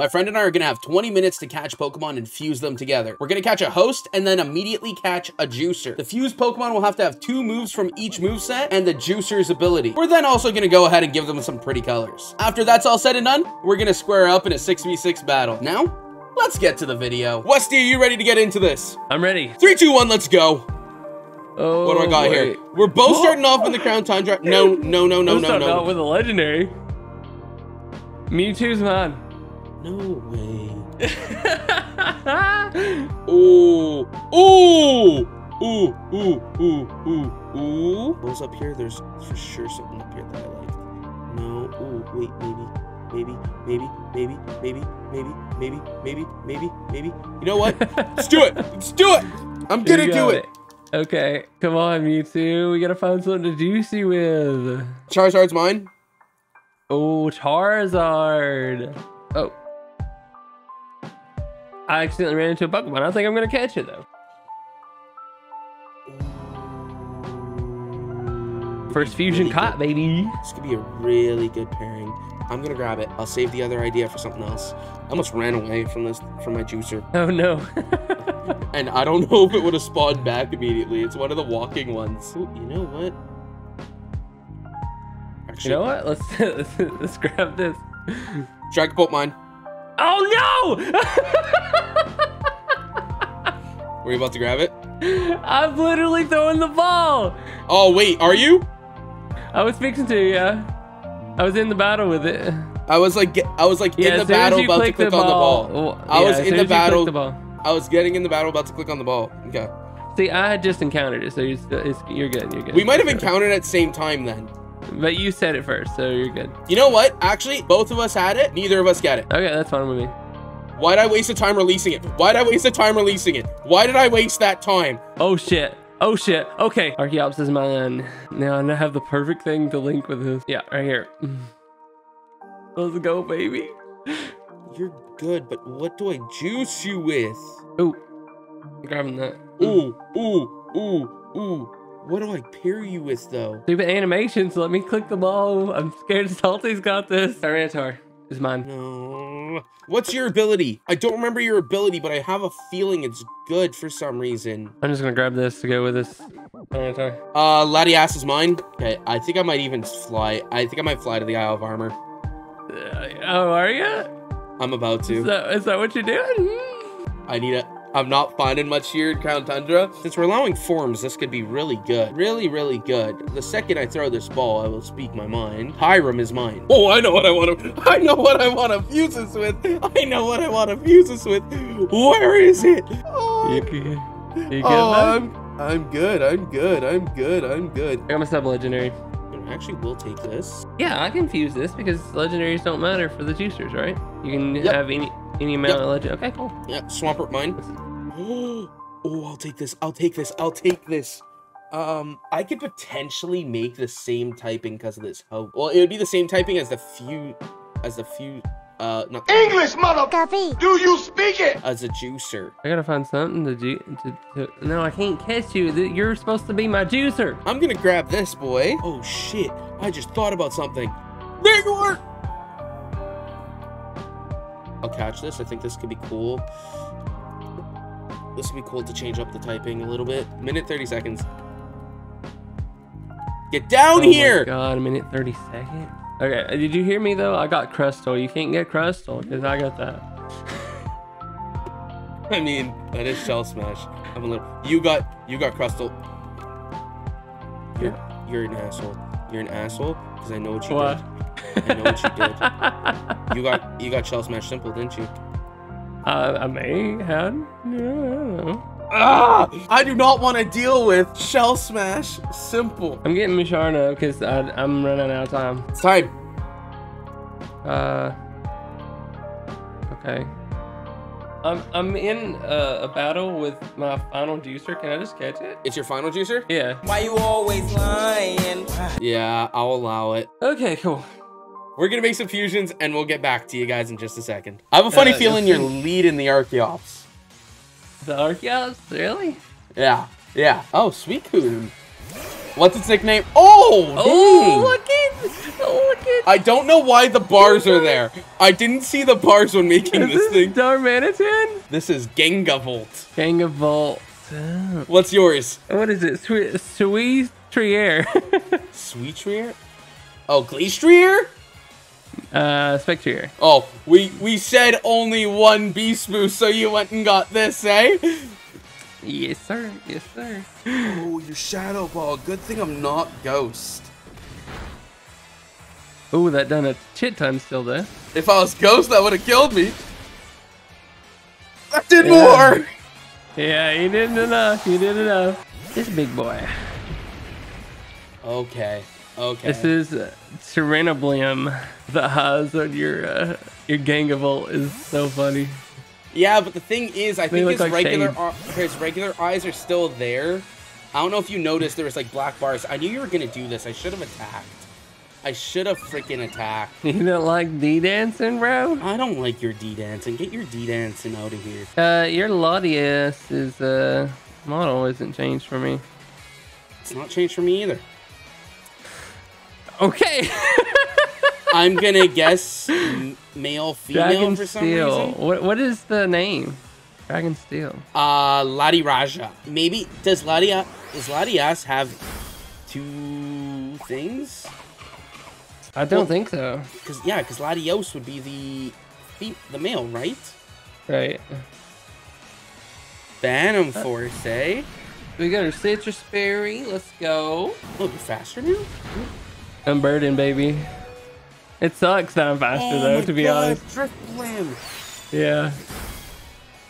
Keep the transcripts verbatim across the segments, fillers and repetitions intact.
My friend and I are going to have twenty minutes to catch Pokemon and fuse them together. We're going to catch a host and then immediately catch a juicer. The fused Pokemon will have to have two moves from each moveset and the juicer's ability. We're then also going to go ahead and give them some pretty colors. After that's all said and done, we're going to square up in a six v six battle. Now, let's get to the video. Westy, are you ready to get into this? I'm ready. Three, two, one, let's go. Oh, what do I got wait. here? We're both Whoa. starting off in the Crown Tundra. No, no, no, no, I'm no, no. with a legendary. Mewtwo's mine. No way. Ooh, ooh, ooh, ooh, ooh, ooh, ooh. Those up here, there's for sure something up here that I like. No, ooh, wait, maybe. Maybe, maybe, maybe, maybe, maybe, maybe, maybe, maybe, maybe. You know what? Let's do it. Let's do it. I'm gonna do it. it. Okay, come on, Mewtwo. We gotta find something to juicy with. Charizard's mine. Oh, Charizard. Oh. I accidentally ran into a Pokemon. I don't think I'm gonna catch it though. First fusion really caught, baby. This could be a really good pairing. I'm gonna grab it. I'll save the other idea for something else. I almost ran away from this from my juicer. Oh no. And I don't know if it would have spawned back immediately. It's one of the walking ones. Ooh, you know what? Actually, you know what? Let's let's, let's grab this. Dragapult mine. Oh no! Were you about to grab it? I'm literally throwing the ball. Oh wait, are you? I was fixing to, yeah. I was in the battle with it. I was like, I was like yeah, in the battle about to click the on ball. the ball. I yeah, was in the battle. The ball. I was getting in the battle about to click on the ball. Okay. See, I had just encountered it, so you're, it's, you're good. You're good. We might have encountered it at the same time then. But you said it first, so you're good. You know what? Actually, both of us had it. Neither of us got it. Okay, that's fine with me. Why'd I waste the time releasing it? Why'd I waste the time releasing it? Why did I waste that time? Oh shit. Oh shit. Okay. Archaeops is mine. Now I have the perfect thing to link with this. Yeah, right here. Let's go, baby. You're good, but what do I juice you with? Ooh. I'm grabbing that. Ooh, ooh, ooh, ooh. What do I pair you with though? Stupid animations, let me click the ball. I'm scared Salty's got this. Tyranitar is mine. No. What's your ability? I don't remember your ability, but I have a feeling it's good for some reason. I'm just gonna grab this to go with this. Uh, Latias is mine. Okay, I think I might even fly. I think I might fly to the Isle of Armor. Uh, oh, are you? I'm about to. Is that, is that what you're doing? I need a. I'm not finding much here in Crown Tundra. Since we're allowing forms, this could be really good. Really, really good. The second I throw this ball, I will speak my mind. Hyrum is mine. Oh, I know what I want to, I know what I want to fuse this with. I know what I want to fuse this with. Where is it? Oh, you can, you can oh I'm, I'm good. I'm good. I'm good. I'm good. I got myself a legendary. I actually will take this. Yeah, I can fuse this because legendaries don't matter for the juicers, right? You can yep. have any... Any amount yep. of legend. Okay, cool. Yeah, Swampert mine. Oh, I'll take this. I'll take this. I'll take this. Um, I could potentially make the same typing because of this. Oh, well, it would be the same typing as the few, as the few, uh, not English motherfucker. Do you speak it? As a juicer. I gotta find something to do. To, to, no, I can't catch you. You're supposed to be my juicer. I'm gonna grab this boy. Oh shit! I just thought about something. There you are. I'll catch this. I think this could be cool. This would be cool to change up the typing a little bit. Minute thirty seconds. Get down oh here! Oh my god, a minute thirty seconds? Okay, did you hear me though? I got Crustle. You can't get Crustle because I got that. I mean, that is Shell Smash. I'm a little... You got... You got Crustle. You're... You're an asshole. You're an asshole because I know what you what? did. I know what you did. You got you got Shell Smash Simple, didn't you? Uh, I may have. No. Ah! I do not want to deal with Shell Smash Simple. I'm getting Musharna because I'm running out of time. It's time. Uh. Okay. I'm I'm in a, a battle with my final juicer. Can I just catch it? It's your final juicer? Yeah. Why you always lying? Yeah, I'll allow it. Okay, cool. We're gonna make some fusions and we'll get back to you guys in just a second. I have a funny uh, feeling you're leading the Archaeops. The Archaeops? Really? Yeah. Yeah. Oh, Suicune. What's its nickname? Oh! Oh, look it! Oh, look it! I don't know why the bars are there. I didn't see the bars when making this, this thing. Darmanitan? This is Gengavolt. Gengavolt. Oh. What's yours? What is it? Suicune. Suicune? Oh, Glastrier? Uh, Spectrier. Oh, we we said only one beast move, so you went and got this, eh? Yes, sir. Yes, sir. Oh, your Shadow Ball. Good thing I'm not Ghost. Oh, that done a shit ton still there. If I was Ghost, that would have killed me. That did yeah. more! Yeah, you did enough. You did enough. This big boy. Okay. Okay. This is uh, Tyranitar. The ha's on your uh, your Gengavolt is so funny. Yeah, but the thing is, I think his like regular his regular eyes are still there. I don't know if you noticed there was like black bars. I knew you were gonna do this. I should have attacked. I should have freaking attacked. You don't like D dancing, bro? I don't like your D dancing. Get your D dancing out of here. Uh, your Latias is uh model isn't changed for me. It's not changed for me either. Okay. I'm gonna guess male, female Dragon for some Steel. reason. What what is the name? Dragon Steel. Uh, Lati Raja. Maybe does Latias does Latias have two things? I don't well, think so. Cause yeah, cause Latios would be the the male, right? Right. Phantom uh, Force, eh? We got our citrus berry. Let's go. A little bit faster now. I'm burdened, baby. It sucks that I'm faster oh though, to be God, honest. Driftblim. Yeah.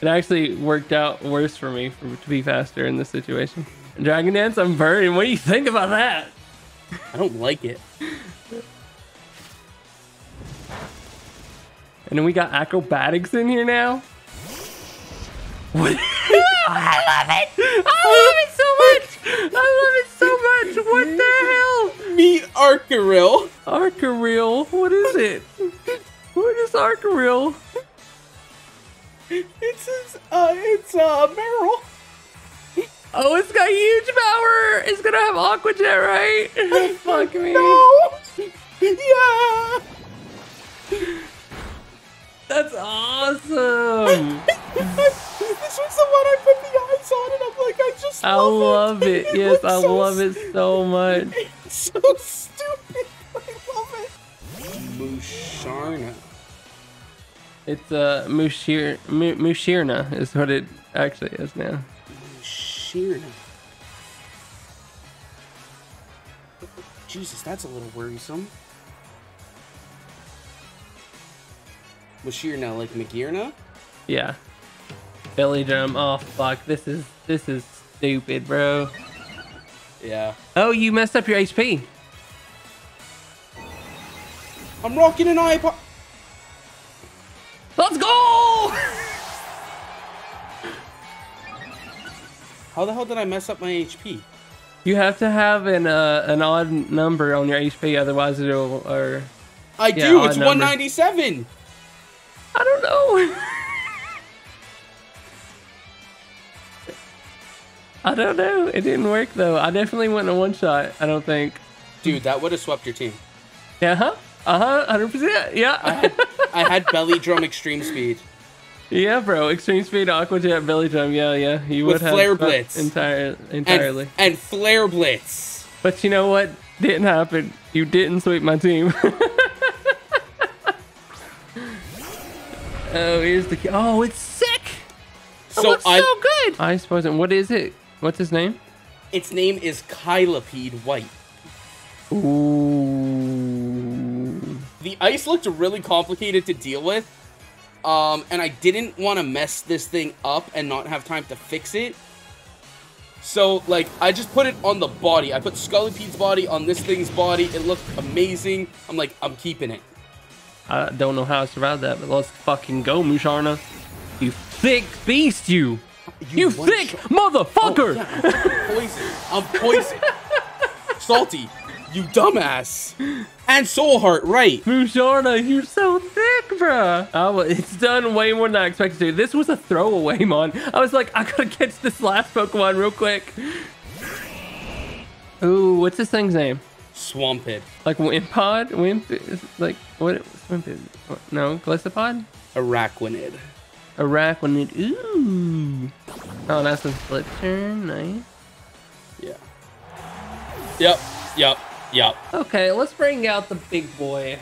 It actually worked out worse for me for, to be faster in this situation. Dragon Dance, I'm burning. What do you think about that? I don't like it. And then we got acrobatics in here now. What? I love it! I love it so much! I love it so much! What the hell? Meet Arcaril. Arcaril? What is it? What is Arcaril? It's his, uh, it's a uh, barrel. Oh, it's got huge power! It's gonna have Aqua Jet, right? Fuck me. No! Yeah! That's awesome! This was the one I put the eyes on, and I'm like, I just love, I love it. it. Yes, it I so love it so much. It's so stupid. I love it. Musharna. It's uh, Mushir M Musharna is what it actually is now. Musharna. Jesus, that's a little worrisome. Musharna, like Magirna? Yeah. Belly drum. Oh fuck! This is this is stupid, bro. Yeah. Oh, you messed up your H P. I'm rocking an iPod. Let's go! How the hell did I mess up my H P? You have to have an uh, an odd number on your H P, otherwise it'll. Or I yeah, do. It's one ninety seven. I don't know. I don't know. It didn't work though. I definitely went in a one shot. I don't think. Dude, that would have swept your team. Yeah. Uh-huh. Uh-huh. one hundred percent. Yeah. I had, I had belly drum extreme speed. Yeah, bro. Extreme speed, Aqua Jet, belly drum. Yeah, yeah. You With would have flare blitz entire entirely. And, and flare blitz. But you know what? Didn't happen. You didn't sweep my team. Oh, here's the key. Oh, it's sick. So it looks I, so good. I suppose. And what is it? What's his name? Its name is Kylopede White. Ooh. The ice looked really complicated to deal with, um, and I didn't want to mess this thing up and not have time to fix it. So, like, I just put it on the body. I put Scullipede's body on this thing's body. It looked amazing. I'm like, I'm keeping it. I don't know how I survived that, but let's fucking go, Musharna. You thick beast, you! You, you thick motherfucker! Oh, yeah. I'm poison. I'm poison. Salty, you dumbass. And Soul Heart, right? Musharna, you're so thick, bruh. Oh, it's done way more than I expected to. This was a throwaway, man. I was like, I gotta catch this last Pokemon real quick. Ooh, what's this thing's name? Swampert. Like Wimpod? Wimp? Like, what? Wimpod? No, Golisopod? Araquanid. Araquanid. Ooh. Oh, that's a split turn. Nice. Yeah. Yep. Yep. Yep. Okay, let's bring out the big boy.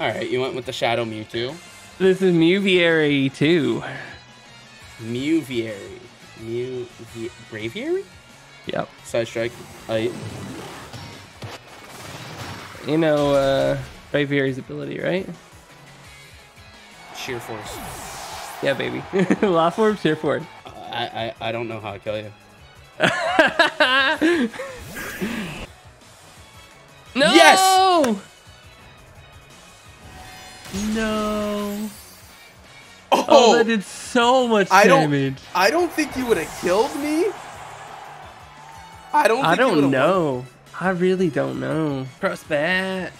Alright, you went with the Shadow Mewtwo. This is Mewviary too. Mewviary. Mew... Braviary? Yep. Side Strike. Light. You know, uh... Braviary's ability, right? Sheer Force. Yeah, baby. Law Form, Sheer Force. Uh, I, I, I don't know how to kill you. No! Yes! No. Oh, oh, that did so much I damage. Don't, I don't think you would have killed me. I don't think I don't you know. Won. I really don't know. Cross bat.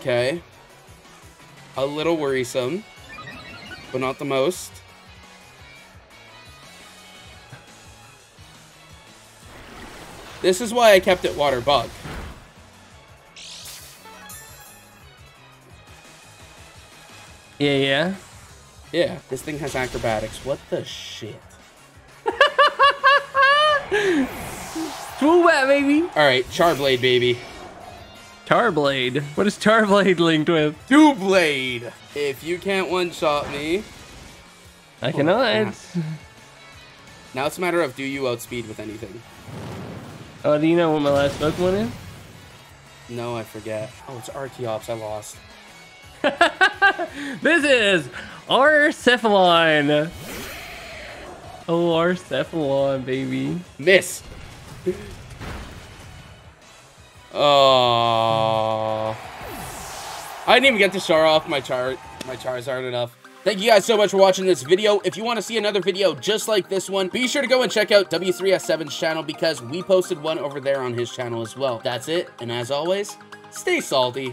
Okay. A little worrisome, but not the most. This is why I kept it water bug. Yeah, yeah. Yeah, this thing has acrobatics. What the shit? Full wet, baby. All right, Charblade, baby. Charblade? What is Charblade linked with? Two Blade. If you can't one-shot me. I cannot. Oh, now it's a matter of do you outspeed with anything. Oh, do you know what my last Pokemon is? No, I forget. Oh, it's Archaeops. I lost. This is Arcephalon. Oh, Arcephalon, baby. Miss. Oh. I didn't even get to show off my char my Charizard enough. Thank you guys so much for watching this video. If you want to see another video just like this one, be sure to go and check out W three S seven's channel because we posted one over there on his channel as well. That's it, and as always, stay salty.